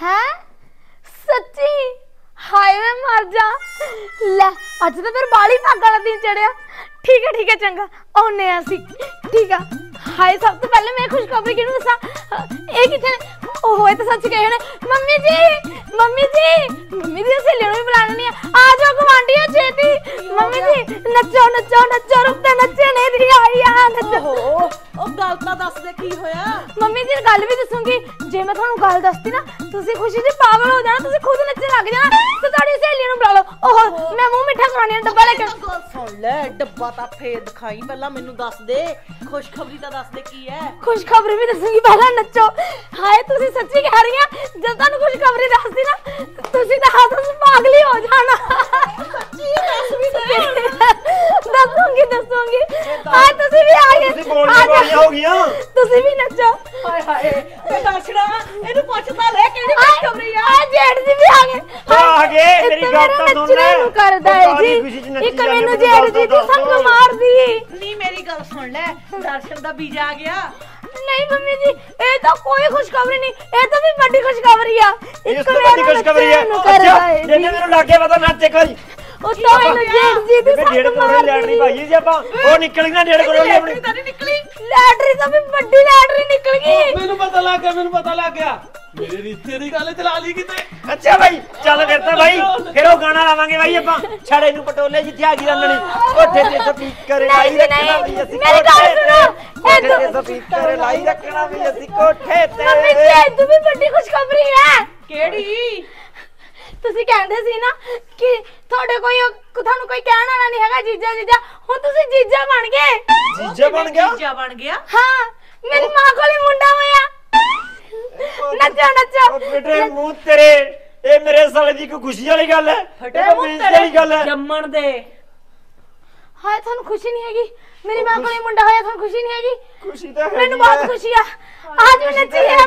है सच्ची। हाय मैं मर जा ले अज तो फिर बाली भाग वाला दिन चढ़िया। ठीक है चंगा आने असी ठीक है। हाय सब तो पहले मैं खुशखबरी कि दसा ये कितने ओहो तो सच कहे होने मम्मी जी सहेलियों भी बुलानी है आ जाओ गुआंढियों छेती मम्मी जी नचो रुकता नचे नहीं रही आई हां नचो ओ गल तो दस दे की होया। मम्मी जी गल भी दसूंगी जे मैं थानू गल दसती ना तुसी खुशी दी पागल हो जाना तुसी खुद नचने लग जाना तो साडी सहेलियों बुला लो। ओहो मैं मुंह मिठा करानी डब्बा लेके सुन ले डब्बा ता फेर दिखाई पहला मेनू दस दे खुशखबरी ता दस दे की है। खुशखबरी भी दसूंगी पहला नचो। हाय तुसी सच्ची कह रही है जब थानू खुशखबरी दसदी ना तुसी ता हाथ से पागल ही हो जाना। सच्ची दस भी दे दसूंगी हां तुसी भी आ गए तुसी हो गया तुसी भी नचो। हाय हाय मैं दसड़ा एनु पछता ले केड़ी खुशखबरी आ जेठ जी भी आ गए मेरी गल तो सुन ले करदा है जी एक मेनू जेठ जी तू संग मार दी नहीं मेरी गल सुन ले दर्शन दा बीज आ गया। नहीं मम्मी जी ए तो कोई खुशखबरी नहीं ए तो भी बड़ी खुशखबरी है एक बड़ी खुशखबरी है। अच्छा जेने मेनू लागे पता ना चेक करी ओ तो मेनू जेठ जी तू डेढ़ करोड़ लैटरी भाई जी आपा ओ निकल गई ना डेढ़ करोड़ अपनी तो नहीं निकली लैटरी तो भी बड़ी लैटरी निकल गई। मेनू पता लग गया मेरी तेरी गाले चला ली किते। अच्छा भाई चल करता भाई फिर वो गाना लावांगे भाई अपन छड़े नु पटोले जिथे आ गई रंधनी ओठे ते स्पीकर लाई रखना भी असि मेरी गाल सुनो ओठे ते स्पीकर लाई रखना भी असि कोठे ते। मम्मी जी तू भी बड़ी खुशखबरी है केड़ी तुसी कहंदे सी ना कि थोड़े कोई थानू कोई कहण वाला नहीं हैगा जीजा हुन तुसी जीजा बन गया। हां मेरी मां कोली मुंडा होया नचो बेटे मुंह तेरे ए मेरे साले दी कोई खुशी वाली गल है फटे मुंह तेरी गल है जम्मण दे। हाय थानू खुशी नहीं हैगी मेरी मां कोले मुंडा होया थानू खुशी नहीं हैगी। खुशी तो है मेनू बहुत खुशी है आज मैं नची है आ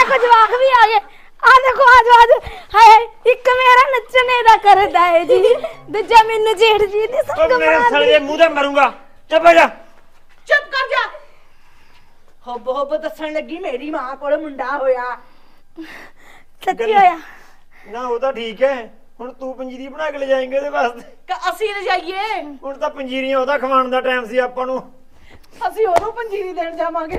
देखो जवाक भी आ गए आ देखो आज हाय एक मेरा नचने दा करदा है जी दूजा मेनू जेठ जी दी संग मेरे साले मुंह दे मारूंगा चुप कर जा होब दसन लगी मेरी मां कोले मुंडा होया सच्ची होया ना वो तो ठीक है हुन तू पंजीरी बना के ले जाएंगे ते वास्ते असि ले जाइए हुन ता पंजीरियां ओदा खवाण दा टाइम सी आपां नु असि ओनू पंजीरी देण जावांगे।